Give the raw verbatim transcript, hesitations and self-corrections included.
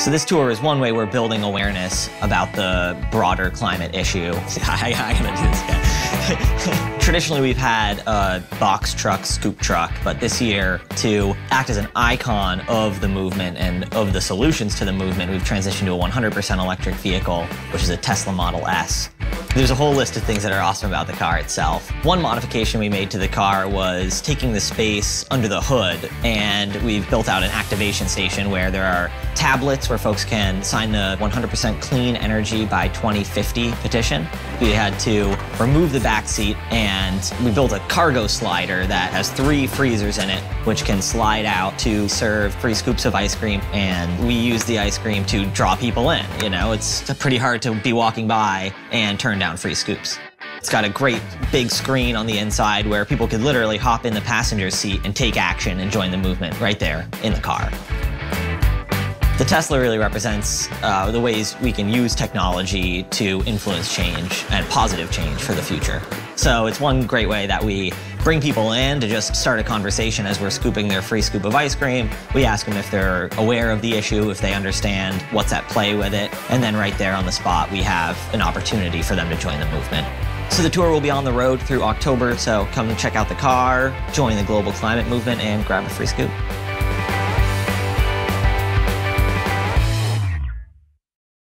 So this tour is one way we're building awareness about the broader climate issue. I, I, I gotta do this again. Traditionally, we've had a box truck, scoop truck, but this year, to act as an icon of the movement and of the solutions to the movement, we've transitioned to a one hundred percent electric vehicle, which is a Tesla Model S. There's a whole list of things that are awesome about the car itself. One modification we made to the car was taking the space under the hood, and we've built out an activation station where there are tablets where folks can sign the one hundred percent clean energy by twenty fifty petition. We had to remove the back seat, and we built a cargo slider that has three freezers in it, which can slide out to serve three scoops of ice cream, and we use the ice cream to draw people in. You know, it's pretty hard to be walking by and turn down free scoops. It's got a great big screen on the inside where people could literally hop in the passenger seat and take action and join the movement right there in the car. The Tesla really represents uh, the ways we can use technology to influence change and positive change for the future. So it's one great way that we bring people in to just start a conversation as we're scooping their free scoop of ice cream. We ask them if they're aware of the issue, if they understand what's at play with it, and then right there on the spot, we have an opportunity for them to join the movement. So the tour will be on the road through October, so come check out the car, join the global climate movement, and grab a free scoop.